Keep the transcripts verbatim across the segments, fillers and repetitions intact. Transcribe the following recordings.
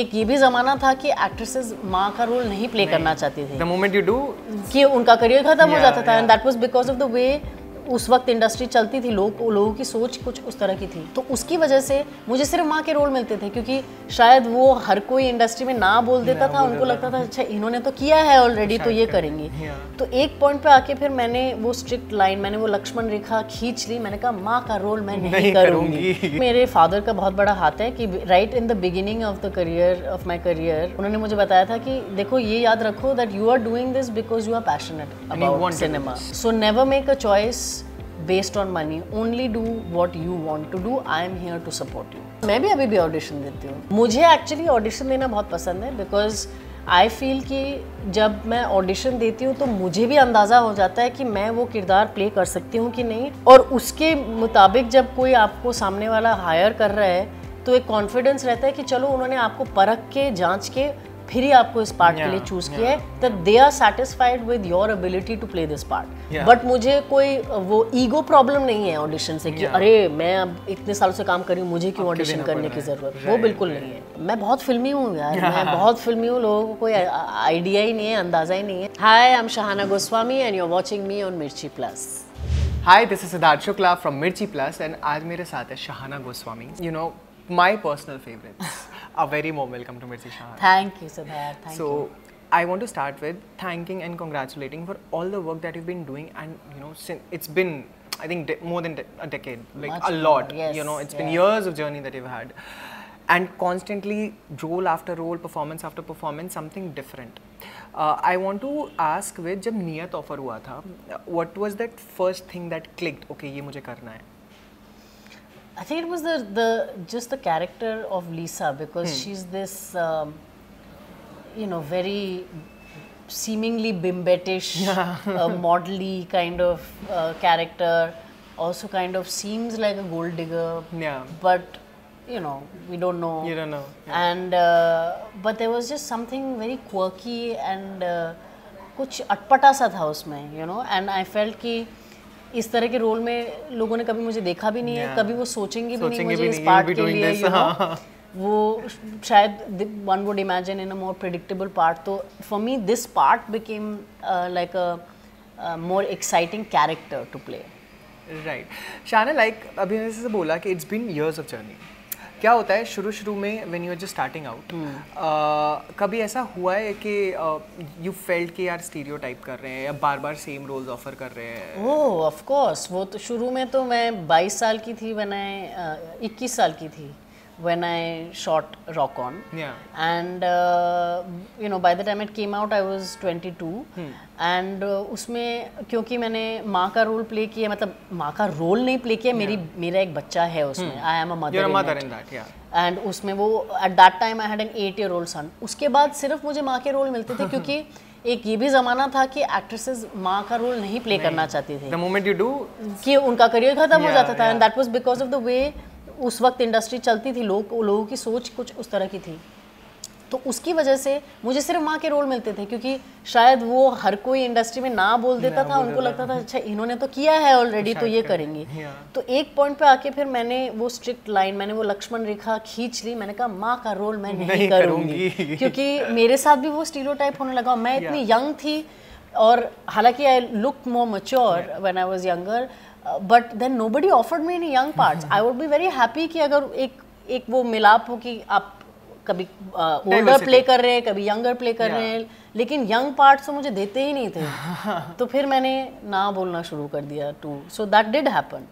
एक ये भी ज़माना था कि एक्ट्रेसेस माँ का रोल नहीं प्ले करना चाहती थी। The moment you do, कि उनका करियर खत्म हो जाता था, and that was because of the way उस वक्त इंडस्ट्री चलती थी, लोग लोगों की सोच कुछ उस तरह की थी। तो उसकी वजह से मुझे सिर्फ माँ के रोल मिलते थे, क्योंकि शायद वो हर कोई इंडस्ट्री में ना बोल देता था, उनको लगता था अच्छा इन्होंने तो किया है ऑलरेडी तो ये करेंगी। तो एक पॉइंट पे आके फिर मैंने वो स्ट्रिक्ट लाइन, मैंने वो लक्ष्मण रेखा खींच ली, मैंने कहा माँ का रोल मैं नहीं करूँगी। मेरे फादर का बहुत बड़ा हाथ है कि right in the beginning of the career of my career उन्होंने मुझे बताया था कि देखो ये याद रखो that you are doing this because you are passionate about cinema, so never make a choice based on money, only do what you want to do, I am here to support you. मैं भी अभी भी audition देती हूँ, मुझे actually audition देना बहुत पसंद है because I feel कि जब मैं ऑडिशन देती हूँ तो मुझे भी अंदाज़ा हो जाता है कि मैं वो किरदार प्ले कर सकती हूँ कि नहीं, और उसके मुताबिक जब कोई आपको सामने वाला हायर कर रहा है तो एक कॉन्फिडेंस रहता है कि चलो उन्होंने आपको परख के जाँच के फिर ही आपको इस पार्ट yeah, के लिए चूज किया है, that they are satisfied with your ability to play this part. But मुझे कोई वो ईगो प्रॉब्लम नहीं है ऑडिशन से कि yeah. अरे मैं अब इतने सालों से काम कर रही हूँ मुझे क्यों ऑडिशन करने की जरूरत, right. वो बिल्कुल right. नहीं है। मैं बहुत फिल्मी हूँ यार, yeah. मैं बहुत फिल्मी हूँ, लोगों को कोई आइडिया ही नहीं है, अंदाजा ही नहीं है। Hi I am Shahana Goswami and you are watching me on Mirchi plus. Hi this is Siddharth Shukla from Mirchi plus and आज मेरे साथ है Shahana Goswami, you know my personal favorites. A very warm welcome to Mirchi Shah. Thank you, Siddharth. Thank so, you. So, I want to start with thanking and congratulating for all the work that you've been doing, and you know, since it's been, I think, more than de a decade, like Much a lot. More, yes, you know, it's yeah. been years of journey that you've had, and constantly role after role, performance after performance, something different. Uh, I want to ask, with जब नियत offer हुआ था, what was that first thing that clicked? Okay, ये मुझे करना है. I think it was the the just the character of Lisa, because hmm. she's this um, you know very seemingly bimbettish yeah. uh, modelly kind of uh, character, also kind of seems like a gold digger, yeah, but you know we don't know, you don't know, yeah. and uh, but there was just something very quirky and uh, kuch atpata sa tha usme, you know, and I felt ki इस तरह के role में लोगों ने कभी मुझे देखा भी नहीं yeah. है, कभी वो सोचेंगे भी सोचेंगे नहीं मुझे भी इस पार्ट के लिए, you know, वो शायद one would imagine in a more predictable part, तो for me this part became like a more exciting character to play. Right Shahana, like अभी मैंने से बोला कि it's been years of journey, क्या होता है शुरू शुरू में when you are just starting out, कभी ऐसा हुआ है कि यू फेल्ट कि यार स्टीरियोटाइप कर रहे हैं या बार बार सेम रोल्स ऑफर कर रहे हैं? ओह ऑफ कोर्स, वो तो शुरू में तो मैं बाईस साल की थी व्हेन आई इक्कीस साल की थी when I shot Rock On, and you know by the time it came out I was twenty two, and उसमें क्योंकि मैंने माँ का रोल प्ले किया, मतलब माँ का रोल नहीं प्ले किया, मेरी मेरा एक बच्चा है उसमें, I am a mother in that, and उसमें वो at that time I had an eight year old son. उसके बाद सिर्फ मुझे माँ के रोल मिलते थे, क्योंकि एक ये भी ज़माना था कि एक्ट्रेसेस माँ का रोल नहीं प्ले करना चाहती थी, द मोमेंट यू डू कि उनका करियर खत्म हो जाता था, and that was because of the way उस वक्त इंडस्ट्री चलती थी, लोग लोगों की सोच कुछ उस तरह की थी। तो उसकी वजह से मुझे सिर्फ माँ के रोल मिलते थे, क्योंकि शायद वो हर कोई इंडस्ट्री में ना बोल देता था, उनको लगता था अच्छा इन्होंने तो किया है ऑलरेडी तो ये करेंगी। तो एक पॉइंट पे आके फिर मैंने वो स्ट्रिक्ट लाइन, मैंने वो लक्ष्मण रेखा खींच ली, मैंने कहा माँ का रोल मैं नहीं करूँगी, क्योंकि मेरे साथ भी वो स्टीरियोटाइप होने लगा। मैं इतनी यंग थी, और हालांकि I look more mature when I was younger, but then nobody offered me any young parts. I would be very happy कि अगर एक एक वो मिलाप हो कि आप कभी ओल्डर प्ले कर रहे हैं, कभी यंगर प्ले कर रहे हैं, लेकिन यंग पार्ट्स तो मुझे देते ही नहीं थे, तो फिर मैंने ना बोलना शुरू कर दिया too, so that did happen.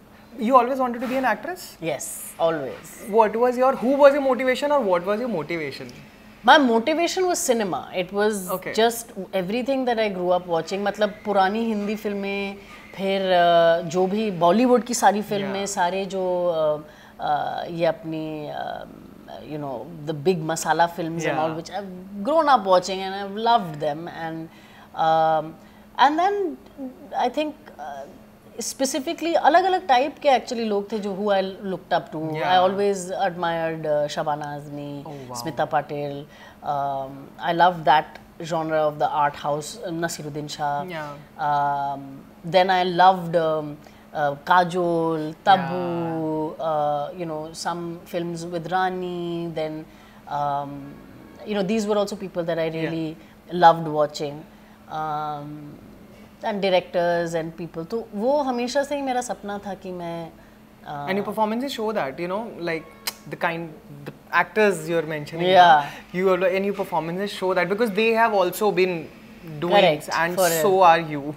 You always wanted to be an actress? Yes, always. What was your, who was your motivation or what was your motivation? My motivation was cinema. It was okay. just everything that I grew up watching. मतलब पुरानी हिंदी फिल्में, फिर जो भी बॉलीवुड की सारी फिल्में, yeah. सारे जो ये अपनी, you know, the big masala films yeah. and all, which I've grown up watching and I've loved them. And um, and then I think uh, specifically अलग-अलग type के actually लोग थे जो who I looked up to. Yeah. I always admired uh, Shabana Azmi, oh, wow. Smita Patil. Um, I loved that genre of the art house, uh, Naseeruddin Shah. Yeah. Um, then I loved um, uh, Kajol, Tabu. Yeah. Uh, you know, some films with Rani. Then um, you know, these were also people that I really yeah. loved watching. Um, and directors and people. So, that was always my dream that I... Uh, and your performances show that, you know, like the kind, the actors you're mentioning. Yeah. You are, and your performances show that because they have also been doing Correct, and so are you.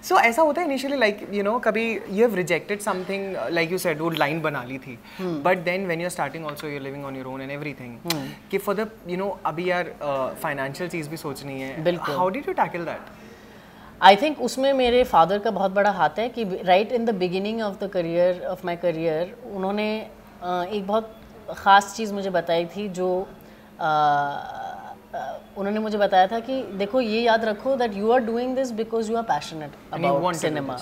So, ऐसा होता है initially, like, you know, कभी you have rejected something, like you said, वो line बना ली थी. Hmm. But then when you're starting also, you're living on your own and everything. Hmm. कि for the, you know, अभी यार financial चीज़ भी सोचनी है. बिल्कुल. How did you tackle that? I think उसमें मेरे father का बहुत बड़ा हाथ है कि right in the beginning of the career of my career उन्होंने एक बहुत खास चीज़ मुझे बताई थी जो उन्होंने मुझे बताया था कि देखो ये याद रखो that you are doing this because you are passionate about cinema,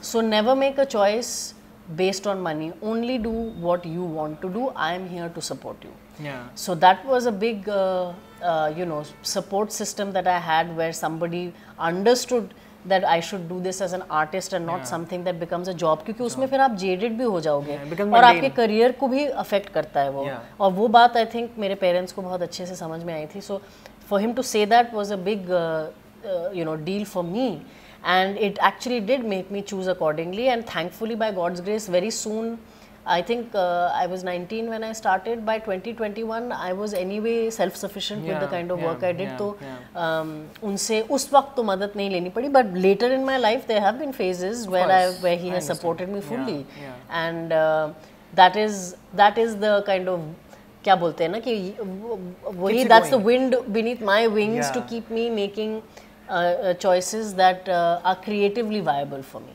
so never make a choice based on money. Only do what you want to do. I am here to support you. Yeah. So that was a big. Uh, Uh, you know, support system that I had where somebody understood that I should do this as an artist and not yeah. something that becomes a job because उसमें फिर आप jaded भी हो जाओगे और आपके career को भी affect करता है वो और वो बात I think मेरे parents को बहुत अच्छे से समझ में आई थी, so for him to say that was a big uh, uh, you know deal for me, and it actually did make me choose accordingly, and thankfully by God's grace very soon I think uh, I was nineteen when I started. By twenty twenty-one, I was anyway self-sufficient yeah, with the kind of yeah, work I did. Yeah, so, yeah. um, unse us वक्त तो मदद नहीं लेनी पड़ी. But later in my life, there have been phases of where I, where he I has understand. supported me fully, yeah, yeah. and uh, that is that is the kind of क्या बोलते हैं ना कि वही that's the wind beneath my wings yeah. to keep me making uh, uh, choices that uh, are creatively viable for me.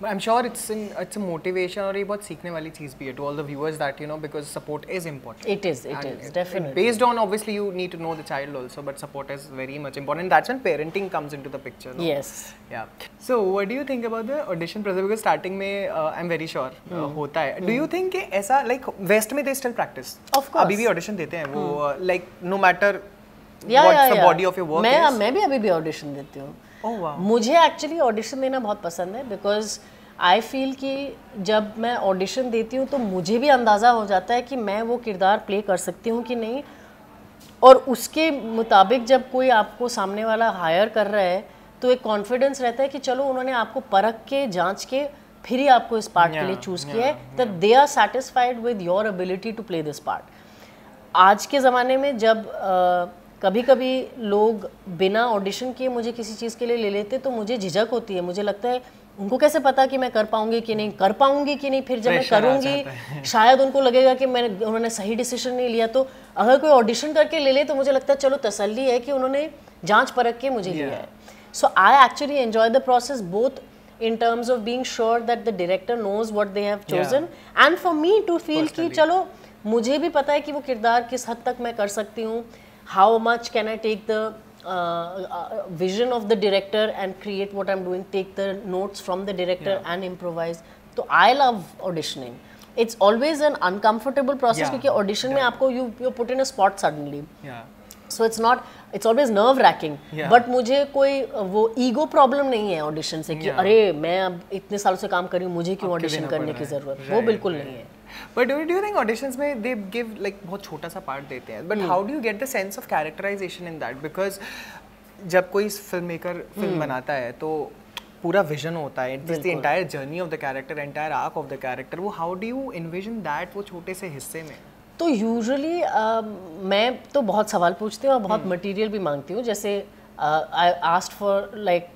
But I'm sure it's in, it's a motivation or a बहुत सीखने वाली चीज़ भी है to all the viewers that you know because support is important. It is, it and is, definitely. Based on obviously you need to know the child also, but support is very much important. That's when parenting comes into the picture. No? Yes. Yeah. So what do you think about the audition process? Because starting में uh, I'm very sure uh, mm. होता है. Mm. Do you think कि ऐसा like West में they still practice? Of course. अभी भी audition देते हैं वो mm. uh, like no matter yeah, what yeah, the yeah. body of your work मैं, is. मैं भी अभी भी audition देती हूँ. Oh, wow. मुझे एक्चुअली ऑडिशन देना बहुत पसंद है बिकॉज आई फील कि जब मैं ऑडिशन देती हूँ तो मुझे भी अंदाज़ा हो जाता है कि मैं वो किरदार प्ले कर सकती हूँ कि नहीं, और उसके मुताबिक जब कोई आपको सामने वाला हायर कर रहा है तो एक कॉन्फिडेंस रहता है कि चलो उन्होंने आपको परख के जांच के फिर ही आपको इस पार्ट yeah, के लिए चूज़ yeah, किया है that they are satisfied with your ability to play this part. आज के ज़माने में जब uh, कभी कभी लोग बिना ऑडिशन किए मुझे किसी चीज़ के लिए ले लेते तो मुझे झिझक होती है, मुझे लगता है उनको कैसे पता कि मैं कर पाऊंगी कि नहीं कर पाऊंगी कि नहीं फिर जब मैं करूंगी शायद उनको लगेगा कि मैंने उन्होंने सही डिसीजन नहीं लिया. तो अगर कोई ऑडिशन करके ले ले तो मुझे लगता है चलो तसल्ली है कि उन्होंने जांच परख के मुझे लिया है. So I actually enjoy the process both in terms of being sure that the director knows what they have chosen yeah. and for me to feel कि चलो मुझे भी पता है कि वो किरदार किस हद तक मैं कर सकती हूँ. How much can I take the uh, uh, vision of the director and create what I'm doing, take the notes from the director yeah. and improvise. So I love auditioning. It's always an uncomfortable process because yeah. audition yeah. mein aapko you you're put in a spot suddenly. Yeah. So it's not, it's always nerve wracking. Yeah. But मुझे कोई वो ego problem नहीं है audition से कि अरे मैं अब इतने सालों से काम कर रही हूँ मुझे क्यों audition करने की ज़रूरत, वो बिल्कुल नहीं है. But do you, do you think auditions में they give like बहुत छोटा सा part देते हैं? But hmm. how do you get the sense of characterization in that? Because जब कोई filmmaker film hmm. बनाता है तो पूरा vision होता है. It's the entire journey of the character, entire arc of the character. वो how do you envision that वो छोटे से हिस्से में? तो usually uh, मैं तो बहुत सवाल पूछती हूँ और बहुत hmm. material भी मांगती हूँ. जैसे uh, I asked for like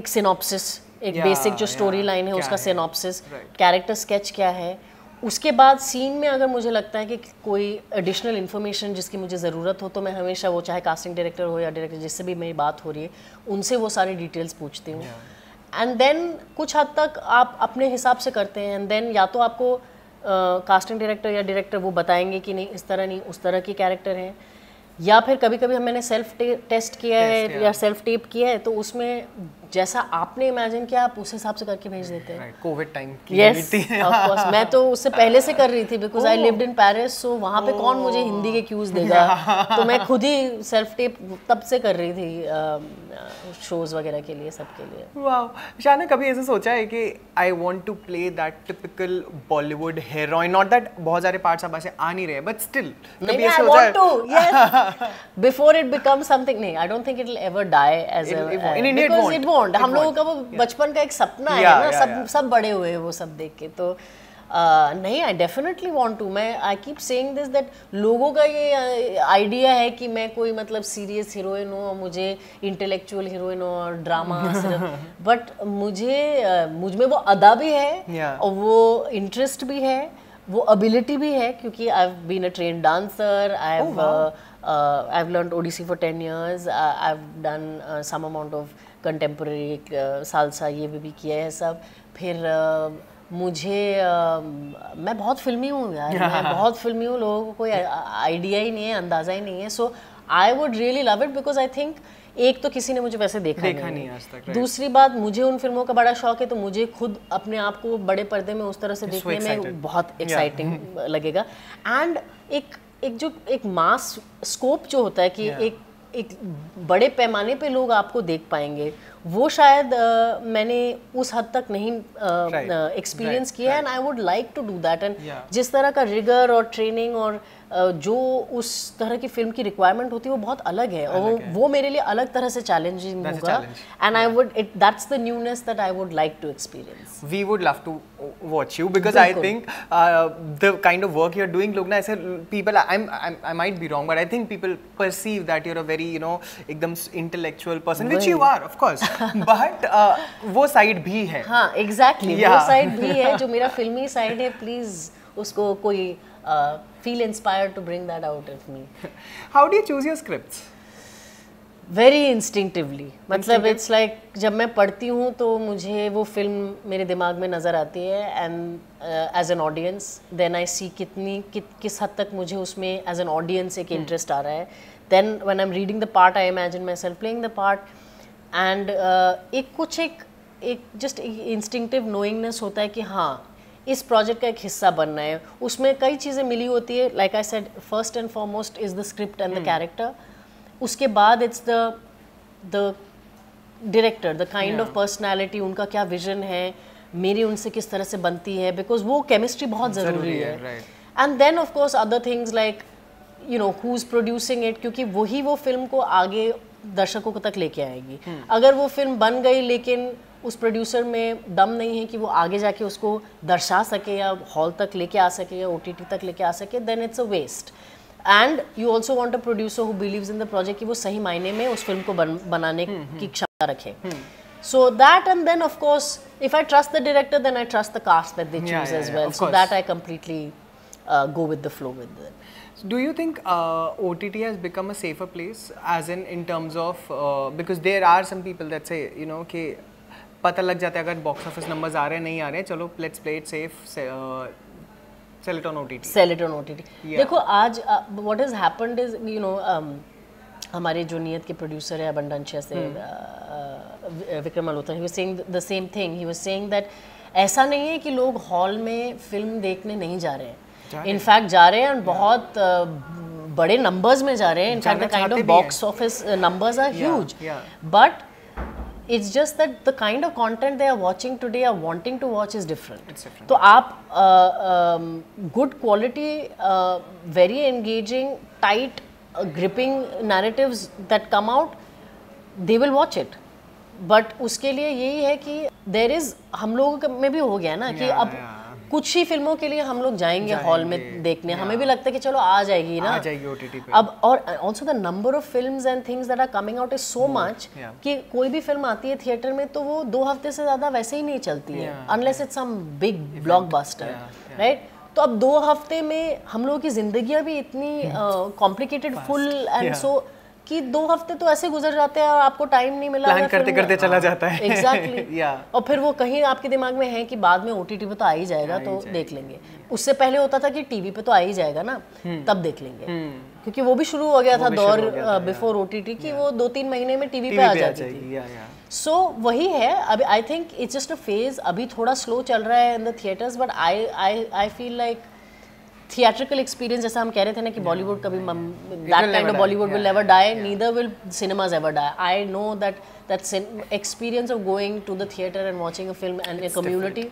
एक synopsis, एक yeah, basic जो story line yeah. है उसका है? synopsis, right. character sketch क्या है? उसके बाद सीन में अगर मुझे लगता है कि कोई एडिशनल इन्फॉर्मेशन जिसकी मुझे ज़रूरत हो तो मैं हमेशा वो चाहे कास्टिंग डायरेक्टर हो या डायरेक्टर जिससे भी मेरी बात हो रही है उनसे वो सारी डिटेल्स पूछती हूँ. एंड देन कुछ हद तक आप अपने हिसाब से करते हैं. एंड देन या तो आपको कास्टिंग uh, डायरेक्टर या डायरेक्टर वो बताएंगे कि नहीं इस तरह नहीं उस तरह की कैरेक्टर हैं, या फिर कभी कभी मैंने सेल्फ टेस्ट किया है या सेल्फ टेप किया है तो उसमें जैसा आपने इमेजिन किया आप उस हिसाब से करके भेज देते हैं। कोविड टाइम की yes, of course, मैं तो उससे पहले से कर रही थी because I lived in Paris, so वहाँ पे कौन मुझे हिंदी के क्यूज देगा तो मैं खुद ही सेल्फ टेप तब से कर रही थी शोज वगैरह के लिए, सबके लिए। वाह, शाना कभी ऐसा सोचा है कि I want to play that typical Bollywood heroine? Not that बहुत सारे पार्ट्स अब ऐसे आ नहीं रहे बट स्टिल कभी ऐसा सोचा है बिफोर इट बिकम समथिंग? नहीं, I don't think it will ever die as in India, because it won't. हम लोगों का वो बचपन का एक सपना है ना, सब सब बड़े हुए हैं वो सब देख के, तो नहीं, आई डेफिनेटली वांट टू। मैं I keep saying this that लोगों का ये आइडिया है कि मैं कोई मतलब सीरियस हीरोइन हूँ और मुझे इंटेलेक्चुअल हीरोइन हूँ और ड्रामा सिर्फ, बट मुझे मुझ में वो अदा भी है और वो इंटरेस्ट भी है, वो एबिलिटी भी है, क्योंकि I have been a train dancer, I have I have learn Odissi for ten years, I have done some amount of contemporary salsa, ये भी, भी किया है सब। फिर uh, मुझे uh, मैं बहुत फिल्मी हूँ यार, मैं बहुत फिल्मी हूँ, लोगों को कोई आइडिया ही नहीं है, अंदाज़ा ही नहीं है। So I would really love it because I think एक तो किसी ने मुझे वैसे देखा, देखा नहीं, नहीं आज तक, right? दूसरी बात, मुझे उन फिल्मों का बड़ा शौक है, तो मुझे खुद अपने आप को बड़े पर्दे में उस तरह से देखने so में बहुत एक्साइटिंग yeah. लगेगा। एंड एक एक जो एक मास स्कोप जो होता है कि yeah. एक एक बड़े पैमाने पे लोग आपको देख पाएंगे, वो शायद uh, मैंने उस हद तक नहीं एक्सपीरियंस किया है, and I would like to do that. And जिस तरह का रिगर और ट्रेनिंग और uh, जो उस तरह की फिल्म की रिक्वायरमेंट होती है वो बहुत अलग है, और okay. वो मेरे लिए अलग तरह से चैलेंजिंग होगा, and I would it that's the newness that I would like to experience. We would love to watch you because I think the kind of work you are doing, लोग ना ऐसे people, I might be wrong but I think people perceive that you are a very you know एकदम intellectual person, which you are of course, but uh, वो side भी है। हाँ, exactly exactly, yeah. वो side भी है जो मेरा फिल्मी साइड है, प्लीज उसको कोई feel inspired to bring that out of me. How do you choose your scripts? Very instinctively, मतलब इट्स लाइक like, जब मैं पढ़ती हूँ तो मुझे वो फिल्म मेरे दिमाग में नज़र आती है, and as an audience then I see कितनी कि, किस हद तक मुझे उसमें एज एन ऑडियंस एक इंटरेस्ट hmm. आ रहा है। Then when I am reading the part I imagine myself playing the part, and uh, एक कुछ एक एक जस्ट इंस्टिंक्टिव नोइंगनेस होता है कि हाँ इस प्रोजेक्ट का एक हिस्सा बनना है। उसमें कई चीज़ें मिली होती है, like I said first and foremost is the script and the character, उसके बाद it's the the director, the kind of personality, उनका क्या विजन है, मेरी उनसे किस तरह से बनती है, बिकॉज वो केमिस्ट्री बहुत ज़रूरी है। And then of course other things like you know who is producing it, क्योंकि वही वो फिल्म को आगे दर्शकों को तक लेके आएगी। hmm. अगर वो फिल्म बन गई लेकिन उस प्रोड्यूसर में दम नहीं है कि वो आगे जाके उसको दर्शा सके या हॉल तक लेके आ सके या ओटीटी तक लेके आ सके, then it's a waste. And you also want a producer who believes in the project कि वो सही मायने में उस फिल्म को बन, बनाने hmm. की क्षमता रखे। So that and then of course if I trust the director then I trust the cast that they choose as well, so that I completely go with the flow with that. Do you think uh, O T T has become a safer place, as in in terms of uh, because there are some people that say you know कि पता लग जाता है अगर box office numbers आ रहे हैं नहीं आ रहे हैं, चलो let's play it safe, say, uh, sell it on O T T. Sell it on O T T. Yeah. देखो आज uh, what has happened is you know um, हमारे जो नियत के producer है अबंडनशिया से Vikram Malhotra, he was saying the same thing. He was saying that ऐसा नहीं है कि लोग hall में film देखने नहीं जा रहे हैं, इनफैक्ट जा रहे हैं, बहुत बड़े नंबर्स में जा रहे हैं, in fact the kind of box office numbers are huge, but it's just that the kind of content they are watching today are wanting to watch is different. तो आप good quality, very engaging, tight, gripping narratives that come out, they will watch it. But उसके लिए यही है कि there is, हम लोगों में भी हो गया ना कि अब कुछ ही फिल्मों के लिए हम लोग जाएंगे हॉल में देखने, हमें भी लगता है कि चलो आ जाएगी ना, आ जाएगी ओटीटी पे अब। और also the number of films and things that are coming out is so much कि कोई भी फिल्म आती है थिएटर में तो वो दो हफ्ते से ज़्यादा वैसे ही नहीं चलती है, unless it's some big blockbuster, right? तो अब दो हफ्ते में हम लोगों की जिंदगियां भी इतनी कॉम्प्लिकेटेड, फुल एंड सो कि दो हफ्ते तो ऐसे गुजर जाते हैं और आपको टाइम नहीं मिला, प्लान करते करते चला जाता है। एग्जैक्टली, और फिर वो कहीं आपके दिमाग में है कि बाद में ओटीटी पे तो आ ही जाएगा तो देख लेंगे। उससे पहले होता था कि टीवी पे तो आ ही जाएगा ना, तब देख लेंगे, क्योंकि वो भी शुरू हो गया था दौर बिफोर ओटीटी की, वो दो तीन महीने में टीवी पे आ जाती थी। सो वही है अभी, I think it's just a phase. अभी थोड़ा स्लो चल रहा है in the theatres, but I I I feel like theatrical experience, जैसा हम कह रहे थे ना कि Bollywood कभी, that kind of Bollywood will never die, neither will cinemas ever die. I know that that experience of going to the theater and watching a film and a community,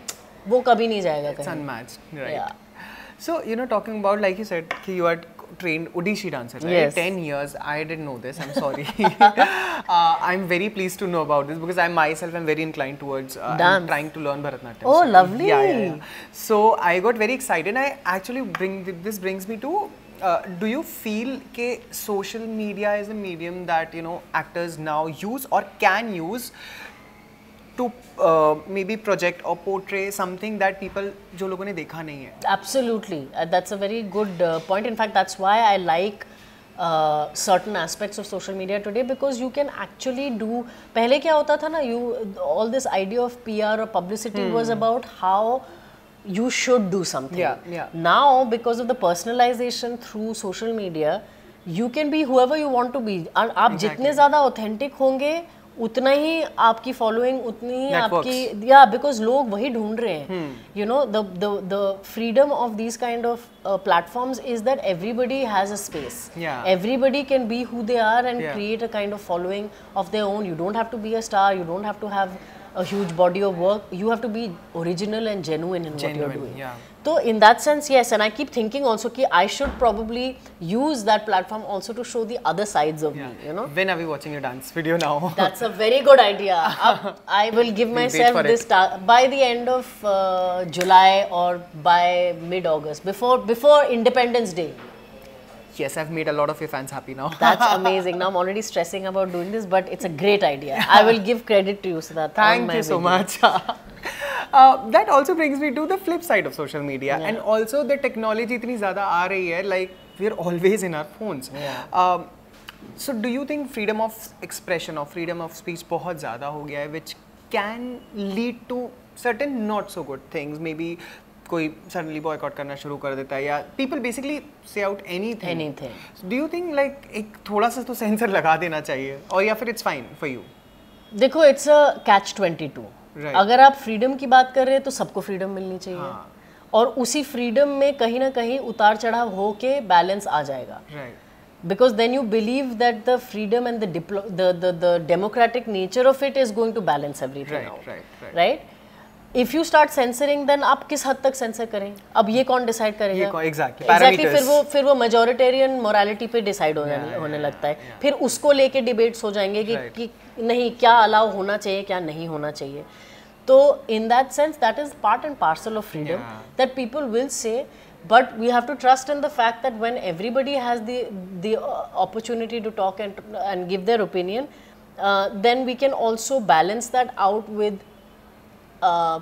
वो कभी नहीं जाएगा कहीं. It's unmatched, right? So you know, talking about like you said, कि you are trained Odishi dancer, right? Yes. Ten years. I didn't know this. I'm sorry. uh, I'm very pleased to know about this because I myself am very inclined towards uh, I'm trying to learn Bharatanatyam. Oh, so lovely. Yeah, yeah, yeah. So I got very excited. I actually bring this brings me to. Uh, do you feel that social media is a medium that you know actors now use or can use to uh, maybe project or portray something that people जो लोगों ने देखा नहीं है? Absolutely, uh, that's a very good uh, point. In fact, that's why I like uh, certain aspects of social media today because you can actually do. पहले क्या होता था ना, you all this idea of P R or publicity hmm. was about how you should do something. Yeah, yeah. Now because of the personalization through social media, you can be whoever you want to be. आप जितने ज़्यादा authentic होंगे उतना ही आपकी following, उतनी ही आपकी, या because लोग वही ढूंढ रहे हैं। You know the the the freedom of this kind of platforms is that everybody has a space, everybody can be who they are and create a kind of following of their own. You don't have to be a star, you don't have to have a huge body of work, you have to be original and genuine in what you are doing. So in that sense, yes, and I keep thinking also that I should probably use that platform also to show the other sides of yeah. me, you know. When are we watching your dance video now? That's a very good idea. Up, I will give we'll myself this task by the end of uh, July or by mid-August, before before Independence Day. Yes, I've made a lot of your fans happy now. That's amazing. Now I'm already stressing about doing this, but it's a great idea. I will give credit to you, Siddharth. Thank you so much. Uh, that also brings me to the flip side of social media, yeah. and also the technology इतनी ज़्यादा आ रही है, like we're always in our phones. Yeah. Uh, so do you think freedom of expression or freedom of speech बहुत ज़्यादा हो गया है, which can lead to certain not so good things? Maybe कोई suddenly boycott करना शुरू कर देता है या people basically say out anything. Anything. So do you think like एक थोड़ा सा तो सेंसर लगा देना चाहिए और या फिर it's fine for you? देखो, it's a catch twenty-two. Right. अगर आप फ्रीडम की बात कर रहे हैं तो सबको फ्रीडम मिलनी चाहिए, हाँ. और उसी फ्रीडम में कहीं ना कहीं उतार चढ़ाव हो के बैलेंस आ जाएगा, because then you believe that the freedom and the democratic nature of it is going to balance everything, right? If you start censoring, then आप किस हद तक सेंसर करें? अब ये कौन डिसाइड करेगा? एग्जैक्टली, एग्जैक्टली फिर वो फिर वो मेजोरिटेरियन मोरालिटी पे डिसाइड होने yeah, होने yeah, लगता है। yeah. फिर उसको लेके डिबेट्स हो जाएंगे कि, right. कि नहीं, क्या अलाउ होना चाहिए, क्या नहीं होना चाहिए। तो in that sense that is part and parcel of freedom that people will say, but we have to trust in the fact that when everybody has the the opportunity to talk and and give their opinion, uh, then we can also balance that out with Uh,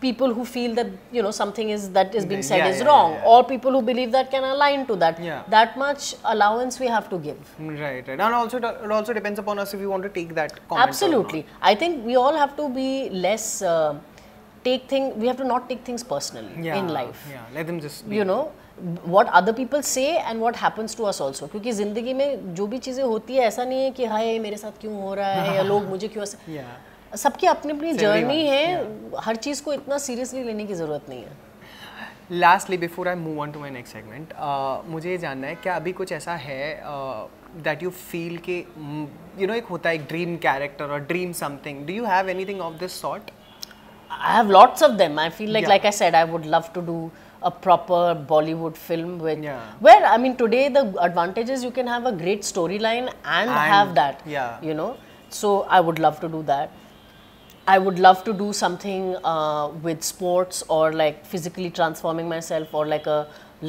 people who feel that you know something is that is being said yeah, is yeah, wrong, yeah, yeah. or people who believe that can align to that. Yeah. That much allowance we have to give. Right, right, and also it also depends upon us if we want to take that comment. Absolutely, I think we all have to be less uh, take thing. We have to not take things personally yeah, in life. Yeah, let them just be. You know what other people say and what happens to us also. क्योंकि जिंदगी में जो भी चीजें होती है ऐसा नहीं है कि हाय मेरे साथ क्यों हो रहा है या लोग मुझे क्यों ऐसे. Yeah. सबकी अपनी अपनी जर्नी है, yeah. हर चीज़ को इतना सीरियसली लेने की ज़रूरत नहीं है। Lastly before I move on to my next segment, मुझे ये जानना है क्या अभी कुछ ऐसा है दैट यू फील के यू नो एक होता है एक ड्रीम कैरेक्टर और dream something, do you have anything of this sort? I have lots of them. I feel like like I said I would love to do a proper Bollywood film with yeah. where I mean today the advantage is you can have a great storyline and, and have that yeah. you know, so I would love to do that. I would love to do something uh, with sports or like physically transforming myself or like a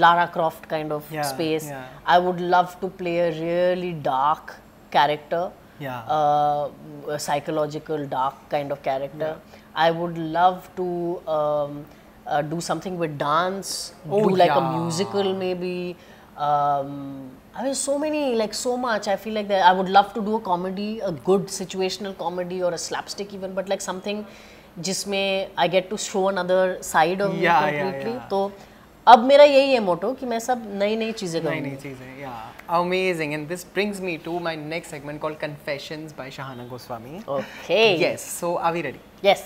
Lara Croft kind of yeah, space. Yeah. I would love to play a really dark character, yeah. uh, a psychological dark kind of character. Yeah. I would love to um, uh, do something with dance, oh, do like yeah. a musical maybe. Um, I mean, so many, like so much. I feel like that I would love to do a comedy, a good situational comedy or a slapstick even, but like something जिसमें I get to show another side of me completely. तो अब मेरा यही है मोटो कि मैं सब नई नई चीजें करूँ. नई नई चीजें, yeah. Amazing, and this brings me to my next segment called Confessions by Shahana Goswami. Okay. Yes. So are we ready? Yes.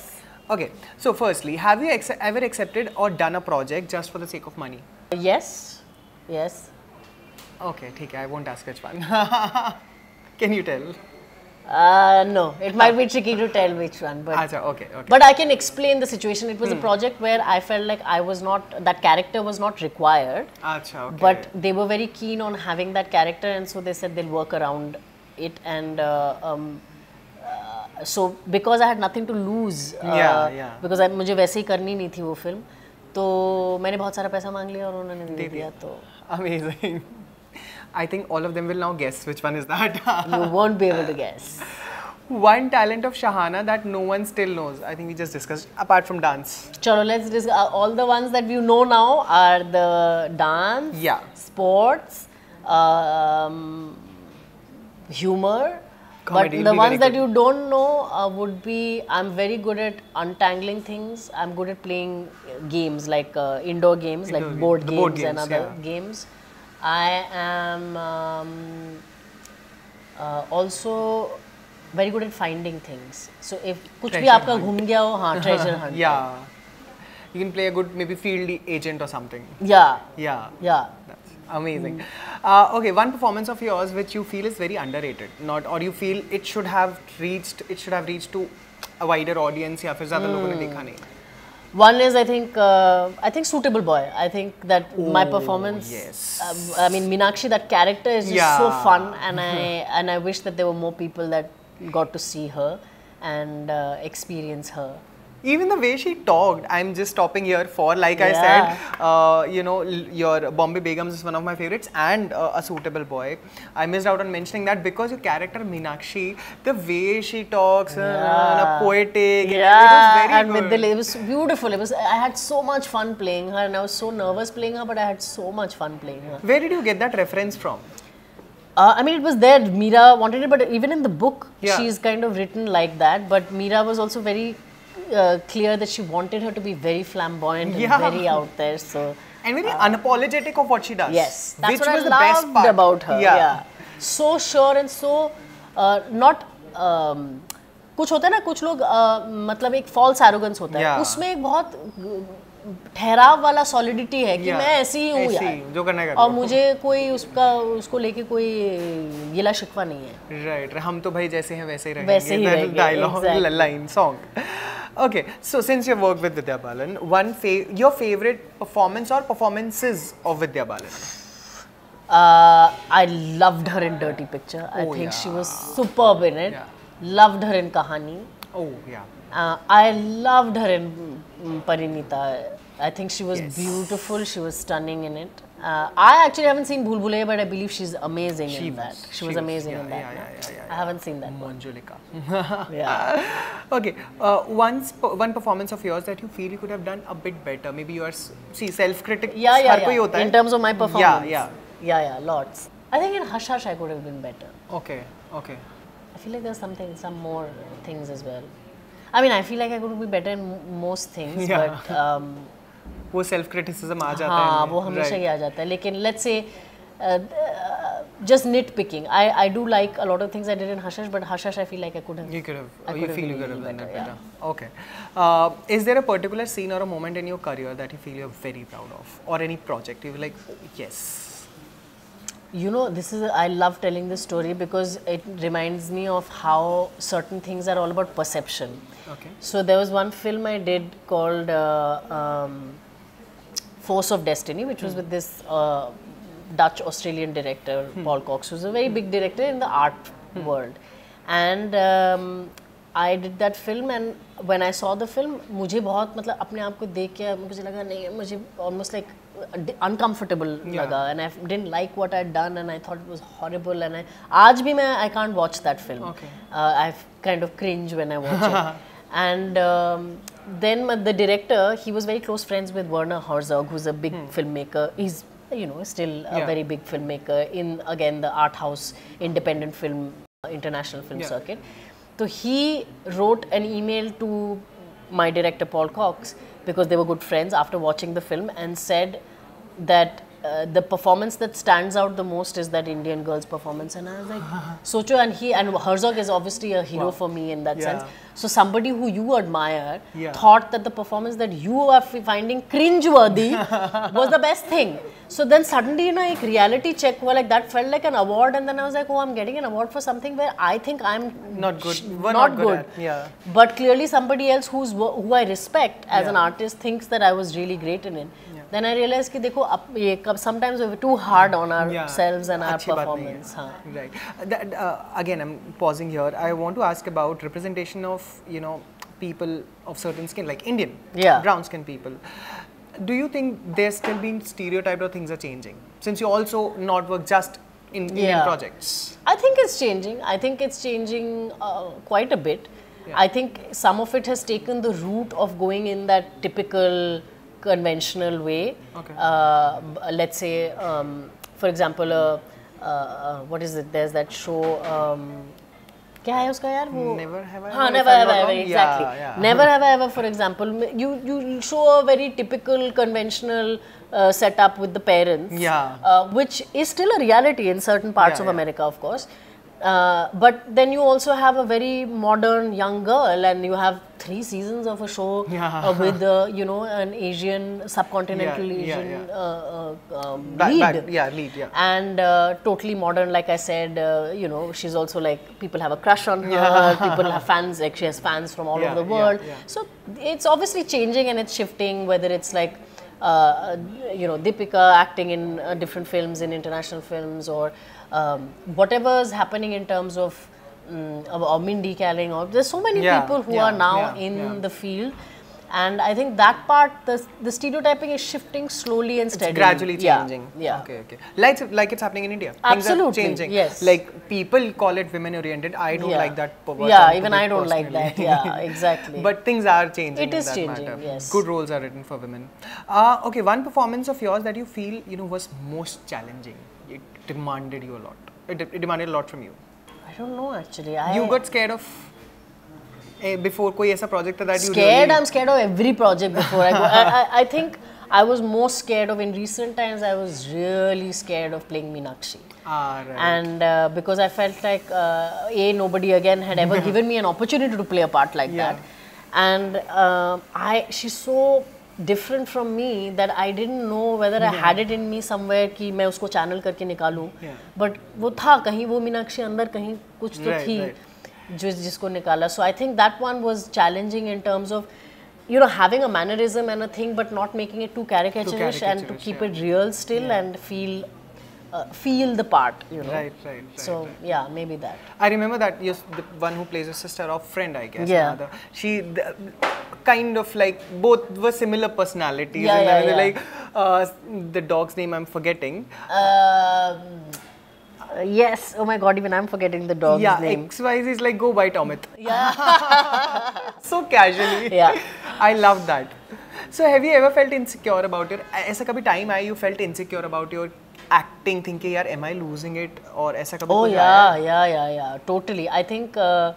Okay. So firstly, have you ex ever accepted or done a project just for the sake of money? Yes. Yes. Okay, ठीक है. I won't ask which one. Can you tell? Uh, no, it might be tricky to tell which one, but Achha, okay, okay. But I can explain the situation. It was hmm. a project where I felt like I was not, that character was not required. Achha, okay. But they were very keen on having that character, and so they said they'll work around it. And uh, um, uh, so because I had nothing to lose, uh, yeah, yeah. because I मुझे वैसे ही करनी नहीं थी वो film, तो मैंने बहुत सारा पैसा मांग लिया और उन्होंने दे दिया तो. Amazing. I think all of them will now guess which one is that. You won't be able to guess. One talent of Shahana that no one still knows. I think we just discussed apart from dance. Chalo, let's discuss. Uh, all the ones that you know now are the dance, yeah. sports, um, humor. Comedy, but the ones that you don't know uh, would be, I'm very good at untangling things. I'm good at playing games like uh, indoor games, indoor like board games, board games and other yeah. games. I am um, uh, also very good at finding things. So if kuch bhi aapka ghum gaya ho, haan, treasure hunt. Yeah, you can play a good maybe field agent or something. Yeah, yeah, yeah. That's amazing. Mm. Uh, okay, one performance of yours which you feel is very underrated, not or you feel it should have reached it should have reached to a wider audience. या फिर ज़्यादा लोगों ने देखा नहीं. One is I think uh, I think Suitable Boy. I think that oh, my performance. Yes. Uh, I mean Meenakshi, that character is just yeah. so fun, and I and I wish that there were more people that got to see her and uh, experience her. Even the way she talked, I'm just stopping here for like yeah. I said, uh, you know, your Bombay Begums is one of my favorites, and uh, A Suitable Boy. I missed out on mentioning that because your character Meenakshi, the way she talks, yeah. uh, poetic, yeah. it was very and good. It was beautiful. It was. I had so much fun playing her, and I was so nervous playing her, but I had so much fun playing her. Where did you get that reference from? Uh, I mean, it was there. Meera wanted it, but even in the book, yeah. she's kind of written like that. But Meera was also very. Uh, clear that she wanted her to be very flamboyant and yeah. very out there, so and very uh, unapologetic of what she does. Yes, that's which what was I loved the best part. About her. Yeah. yeah, so sure and so uh, not. Um, कुछ होता है ना कुछ लोग मतलब एक false arrogance होता है. उसमें एक बहुत ठहराव वाला solidity है कि मैं ऐसी ही हूँ यार. जो करना करो. और मुझे कोई उसका उसको लेके कोई गिला शिकवा नहीं है. Right, हम तो भाई जैसे हैं वैसे ही रहेंगे. वैसे ही रहेंगे. Dialogue, line, song. Okay, so since you've worked with Vidya Balan, one fa your favorite performance or performances of Vidya Balan? Uh, I loved her in Dirty Picture. I oh, think yeah. she was superb in it. Yeah. Loved her in Kahani. Oh, yeah. Uh, I loved her in Parinita. I think she was yes. beautiful. She was stunning in it. Uh, I actually haven't seen Bhool Bhulaiya, but I believe she's amazing she in was, that. She, she was, was amazing yeah, in that. Yeah, yeah, yeah, yeah, yeah. I haven't seen that Manjulika. One. yeah. Okay. Uh, once, one performance of yours that you feel you could have done a bit better. Maybe you are see self-critic. Yeah, yeah, yeah. In terms of my performance. Yeah, yeah. Yeah, yeah. Lots. I think in Hush Hush I could have been better. Okay. Okay. I feel like there's something, some more things as well. I mean, I feel like I could be better in most things, yeah. but. Um, वो self criticism आ जाता है हाँ वो हमेशा ही आ जाता है लेकिन let's say just nitpicking I I do like a lot of things I did in Hush Hush but Hush Hush I feel like I couldn't you could have you feel you could have done it better okay is there a particular scene or a moment in your career that you feel you're very proud of or any project you're like yes you know this is I love telling this story because it reminds me of how certain things are all about perception okay so there was one film I did called Force of Destiny, which was with this uh, Dutch-Australian director, hmm. Paul Cox, who's a very big director in the art hmm. world. And um, I did that film, and when I saw the film, मुझे बहुत मतलब अपने आप को देख के मुझे लगा नहीं मुझे almost like uncomfortable yeah. लगा, and I didn't like what I'd done, and I thought it was horrible, and I आज भी मैं I can't watch that film. Okay. Uh, I kind of cringe when I watch it. And um, then the director, he was very close friends with Werner Herzog, who's a big hmm. filmmaker. He's you know, still a yeah. very big filmmaker in, again, the art house, independent film, uh, international film yeah. circuit. So he wrote an email to my director, Paul Cox, because they were good friends after watching the film, and said that uh, the performance that stands out the most is that Indian girl's performance. And I was like, Socho, and he, and Herzog is obviously a hero wow. for me in that yeah. sense. So somebody who you admire yeah. thought that the performance that you are finding cringeworthy was the best thing. So then suddenly, you know, a reality check, well, like that felt like an award, and then I was like, oh, I'm getting an award for something where I think I'm not good, We're not, not good, good. At, yeah. But clearly somebody else who's who I respect as yeah. an artist thinks that I was really great in it. Yeah. Then I realized ki dekho, ab, sometimes we're too hard on ourselves yeah. and our Achhi performance. Haan. Right. That, uh, again, I'm pausing here. I want to ask about representation of, you know, people of certain skin, like Indian, yeah. brown skin people. Do you think they're still being stereotyped, or things are changing? Since you also not work just in yeah. Indian projects. I think it's changing. I think it's changing uh, quite a bit. Yeah. I think some of it has taken the route of going in that typical conventional way. Okay. Uh, let's say, um, for example, uh, uh, what is it? There's that show... Um, Kya hai uska yaar, wo Never Have I Ever. Ah, never have I ever, exactly. Yeah, yeah. Never Have I Ever, for example, you, you show a very typical conventional uh, setup with the parents, yeah. uh, which is still a reality in certain parts yeah, of yeah. America, of course. Uh, but then you also have a very modern young girl, and you have three seasons of a show yeah. uh, with, uh, you know, an Asian, subcontinental yeah, Asian yeah, yeah. Uh, uh, um, back, lead. Back, yeah, lead, yeah. And uh, totally modern, like I said, uh, you know, she's also like, people have a crush on her, yeah. people have fans, like she has fans from all yeah, over the world. Yeah, yeah. So it's obviously changing and it's shifting, whether it's like, uh, you know, Deepika acting in uh, different films, in international films, or Um, whatever is happening in terms of um, or Mindy Kaling, or there's so many yeah, people who yeah, are now yeah, in yeah. the field, and I think that part, the, the stereotyping is shifting slowly and steadily. It's gradually changing. Yeah. yeah. Okay. Okay. Like like it's happening in India. Absolutely. Things are changing. Yes. Like people call it women oriented. I don't yeah. like that. Yeah. Even I don't personally. like that. Yeah. Exactly. But things are changing. It is in that changing. Matter. Yes. Good roles are written for women. Uh, okay. One performance of yours that you feel, you know, was most challenging. It demanded you a lot. It, it demanded a lot from you. I don't know, actually. I you got scared of eh, before koi aisa project that scared, you Scared? Really... I'm scared of every project before I go. I, I, I think I was most scared of, in recent times, I was really scared of playing Meenakshi. Ah, right. And uh, because I felt like, uh, A, nobody again had ever given me an opportunity to play a part like yeah. that. And uh, I, she's so... different from me that I didn't know whether yeah. I had it in me somewhere कि मैं उसको channel करके निकालूं, yeah. but वो था कहीं, वो मीनाक्षी अंदर कहीं कुछ तो right, थी right. जो जिसको निकाला. So I think that one was challenging in terms of, you know, having a mannerism and a thing, but not making it too caricaturish, too and to keep yeah. it real still yeah. and feel uh, feel the part, you know. Right, right, right. So right. yeah, maybe that. I remember that yes, the one who plays a sister or friend, I guess. Yeah. Another. She. The, kind of like both were similar personalities, yeah, and yeah, yeah. like uh, the dog's name I'm forgetting. Um, yes, oh my god, even I'm forgetting the dog's yeah, name. Yeah, X Y Z is like, go bite Amit. Yeah. So casually. Yeah. I love that. So have you ever felt insecure about your, aisa kabhi time aaya you felt insecure about your acting, thinking, yaar, am I losing it, or aisa kabhi? Oh yeah, yeah, yeah, yeah, totally. I think... Uh,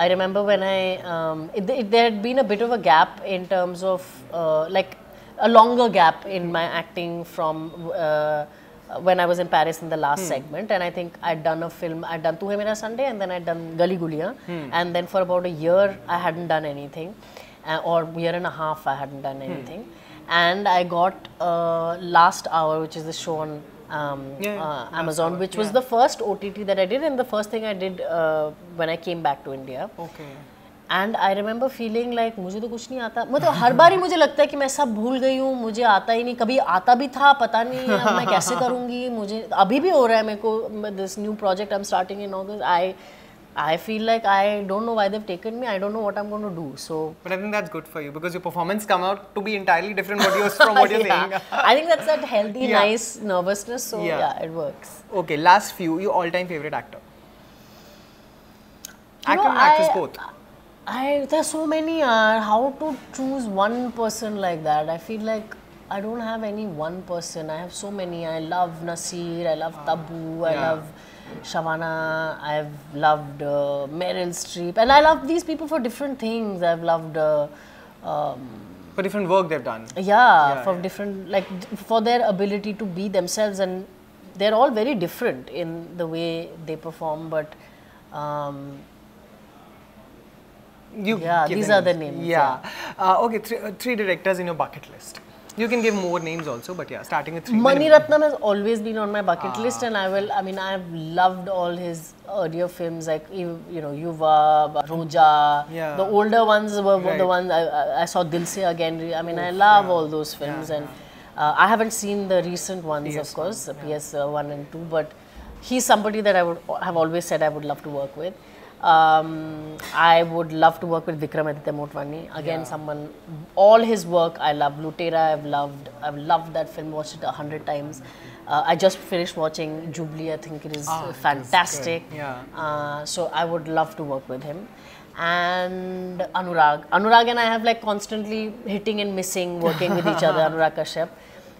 I remember when I, um, it, it, there had been a bit of a gap in terms of, uh, like a longer gap in my acting from uh, when I was in Paris in the last hmm. segment, and I think I'd done a film, I'd done Tu Hai Mera Sunday, and then I'd done Gali Guliyan, hmm. and then for about a year I hadn't done anything, uh, or year and a half I hadn't done anything, hmm. and I got uh, Last Hour, which is the show on Um, yeah, uh, Amazon, which was yeah. the first O T T that I did, and the first thing I did uh, when I came back to India. Okay. And I remember feeling like मुझे तो कुछ नहीं आता, मतलब हर बारी मुझे लगता है कि मैं सब भूल गई हूँ, मुझे आता ही नहीं, कभी आता भी था, पता नहीं अब मैं कैसे करूँगी, मुझे अभी भी हो रहा है मेरे को this new project I'm starting in August. I I feel like I don't know why they've taken me. I don't know what I'm going to do. So, but I think that's good for you, because your performance come out to be entirely different what you're, from what yeah. you're saying. I think that's that healthy, yeah. nice nervousness. So yeah. yeah, it works. Okay, last few. Your all-time favorite actor? Actor no, and actress I, both. I there's so many. Uh, how to choose one person like that? I feel like I don't have any one person. I have so many. I love Naseer, I love Tabu, I yeah. love Shabana, I've loved uh, Meryl Streep, and I love these people for different things. I've loved uh, um, for different work they've done. Yeah, yeah for yeah. different, like for their ability to be themselves, and they're all very different in the way they perform. But um, you yeah, these names. are the names. Yeah, yeah. Uh, okay. Three, uh, three directors in your bucket list. You can give more names also, but yeah, starting with three. Mani Ratnam has always been on my bucket ah. list, and I will. I mean, I've loved all his earlier films, like you, you know, Yuva, Roja. Yeah. The older ones were right. the ones I, I saw. Dil Se again. I mean, Oof, I love yeah. all those films, yeah, and yeah. Uh, I haven't seen the recent ones, P S one, of course, yeah. P S one and two. But he's somebody that I would have always said I would love to work with. Um, I would love to work with Vikramaditya Motwani again. Yeah. Someone, all his work I love. Lutera, I've loved. I've loved that film. Watched it a hundred times. Uh, I just finished watching Jubilee. I think it is ah, fantastic. It is yeah. Uh, so I would love to work with him. And Anurag, Anurag and I have like constantly hitting and missing, working with each other. Anurag Kashyap,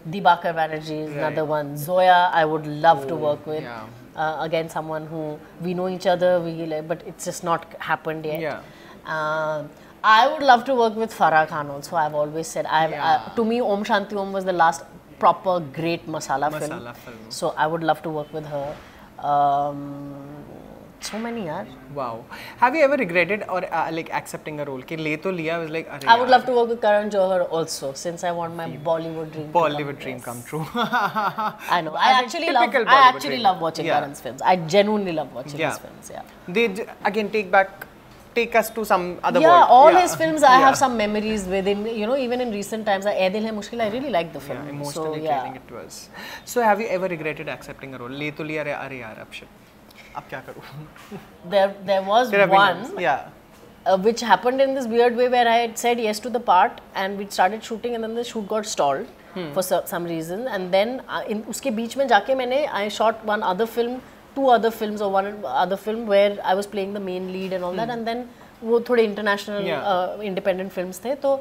Dibakar Banerjee is right. another one. Zoya, I would love Ooh, to work with. Yeah. Uh, again, someone who we know each other, we like, but it's just not happened yet. Yeah. Uh, I would love to work with Farah Khan also. I've always said, I've, yeah. I, to me, Om Shanti Om was the last proper great masala, masala film. film. So I would love to work with her. Um, so many, yaar. Wow. Have you ever regretted or uh, like accepting a role? Ke le to liya, I was like, I would yaar. love to work with Karan Johar also, since I want my yeah. Bollywood dream. Bollywood dream yes. come true. I know. I, I actually love. Bollywood I actually dream. love watching yeah. Karan's films. I genuinely love watching yeah. his films. Yeah. They again take back, take us to some other yeah, world. All yeah, all his films. I yeah. have some memories within. You know, even in recent times, I Ae Dil Hai Mushkil. I really like the film. Yeah, emotionally so, yeah. it was. So, have you ever regretted accepting a role? Le to liya, arre yaar, ab shit. there, there was there one yeah. uh, which happened in this weird way where I had said yes to the part and we started shooting, and then the shoot got stalled hmm. for so, some reason, and then uh, in uske beech mein jaake maine, I shot one other film, two other films or one other film where I was playing the main lead and all hmm. that, and then wo thode international yeah. uh, independent films the, to,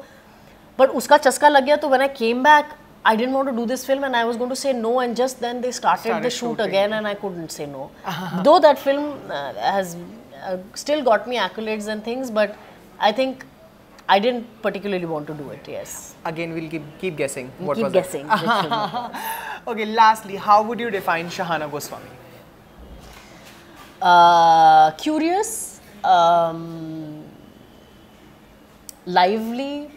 but uska chaska lag gaya, to when I came back I didn't want to do this film and I was going to say no, and just then they started, started the shoot shooting. again, and I couldn't say no. Uh-huh. Though that film uh, has uh, still got me accolades and things, but I think I didn't particularly want to do it, yes. Again, we'll keep, keep guessing. What keep was guessing. That? Okay, lastly, how would you define Shahana Goswami? Uh, curious, um, lively,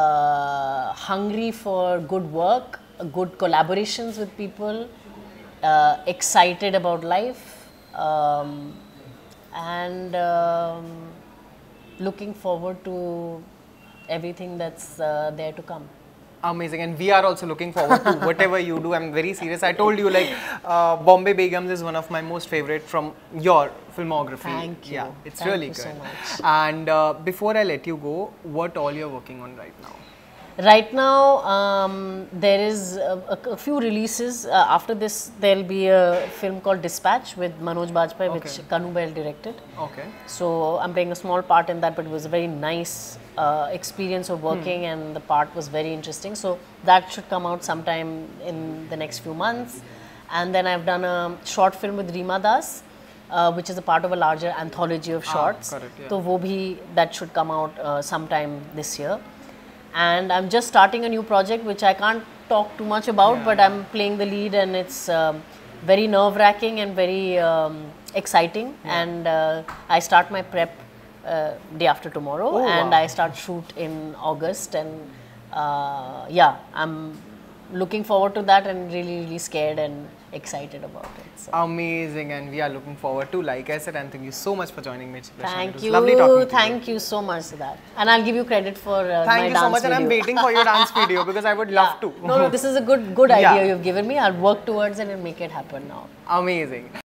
Uh, hungry for good work, good collaborations with people, uh, excited about life, um, and um, looking forward to everything that's uh, there to come. Amazing, and we are also looking forward to whatever you do. I'm very serious. I told you, like, uh, Bombay Begums is one of my most favorite from your filmography. Thank you. Yeah, it's Thank really you good. So much. And uh, before I let you go, what all you're working on right now? Right now, um, there is a, a, a few releases. Uh, after this, there'll be a film called Dispatch with Manoj Bajpayee, okay. which Kanu Bail directed. Okay. So I'm playing a small part in that, but it was a very nice uh, experience of working, hmm. and the part was very interesting. So that should come out sometime in the next few months. And then I've done a short film with Reema Das, uh, which is a part of a larger anthology of shorts. Ah, correct, yeah. So wo bhi, that should come out uh, sometime this year. And I'm just starting a new project which I can't talk too much about, yeah. but I'm playing the lead, and it's um, very nerve-wracking and very um, exciting. Yeah. And uh, I start my prep uh, day after tomorrow, oh, and wow. I start shoot in August. And uh, yeah, I'm looking forward to that, and really, really scared and excited about it. So. Amazing, and we are looking forward to, like I said, and thank you so much for joining me. Thank it you. Lovely talking to thank you. you so much, Siddharth. And I'll give you credit for uh, thank my you dance so much, video. And I'm waiting for your dance video because I would love yeah. to. No, no, this is a good, good idea yeah. you've given me. I'll work towards it and make it happen now. Amazing.